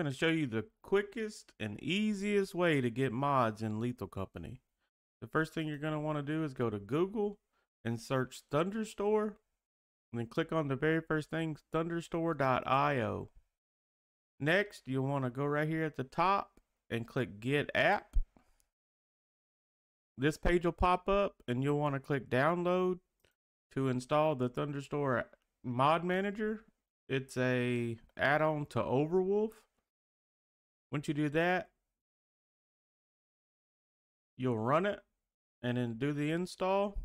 I'm going to show you the quickest and easiest way to get mods in Lethal Company. The first thing you're going to want to do is go to Google and search Thunderstore, and then click on the very first thing, thunderstore.io. Next, you'll want to go right here at the top and click Get App. This page will pop up, and you'll want to click Download to install the Thunderstore Mod Manager. It's a add-on to Overwolf. Once you do that, you'll run it and then do the install.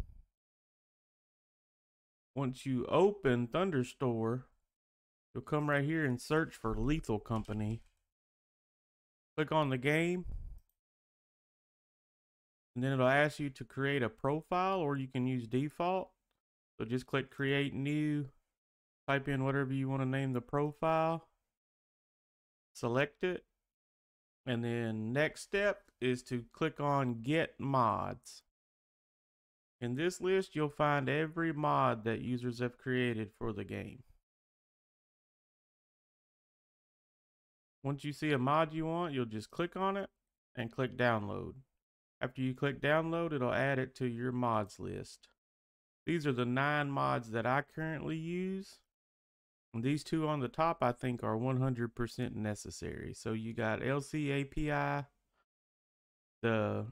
Once you open Thunderstore, you'll come right here and search for Lethal Company. Click on the game, and then it'll ask you to create a profile, or you can use default. So just click Create New, type in whatever you want to name the profile, select it, and then next step is to click on Get Mods. In this list, you'll find every mod that users have created for the game. Once you see a mod you want, you'll just click on it and click Download. After you click Download, it'll add it to your mods list. These are the 9 mods that I currently use. And these 2 on the top, I think, are 100% necessary. So you got LC API, the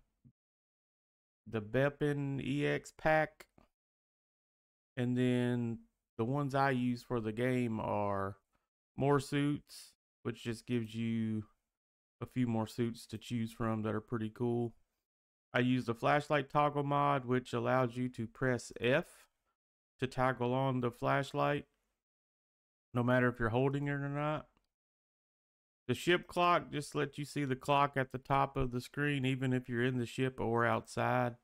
BepinEx pack, and then the ones I use for the game are more suits, which just gives you a few more suits to choose from that are pretty cool. I use the flashlight toggle mod, which allows you to press F to toggle on the flashlight, no matter if you're holding it or not. The ship clock just lets you see the clock at the top of the screen, even if you're in the ship or outside.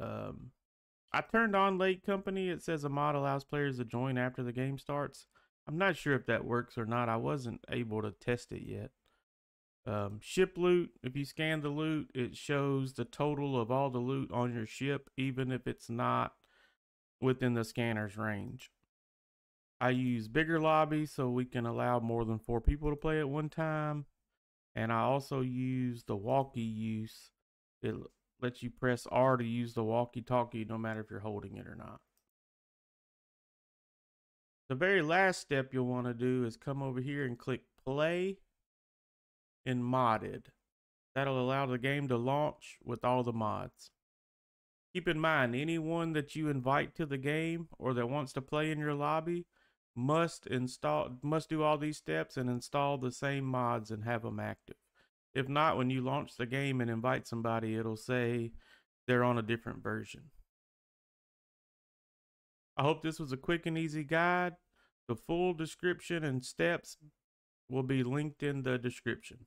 I turned on Late Company. It says a mod allows players to join after the game starts. I'm not sure if that works or not. I wasn't able to test it yet. Ship loot, if you scan the loot, it shows the total of all the loot on your ship, even if it's not within the scanner's range. I use bigger lobbies so we can allow more than 4 people to play at one time. And I also use the walkie use. It lets you press R to use the walkie-talkie no matter if you're holding it or not. The very last step you'll want to do is come over here and click Play in Modded. That'll allow the game to launch with all the mods. Keep in mind, anyone that you invite to the game or that wants to play in your lobby must do all these steps and install the same mods and have them active. If not, when you launch the game and invite somebody, it'll say they're on a different version. I hope this was a quick and easy guide. The full description and steps will be linked in the description.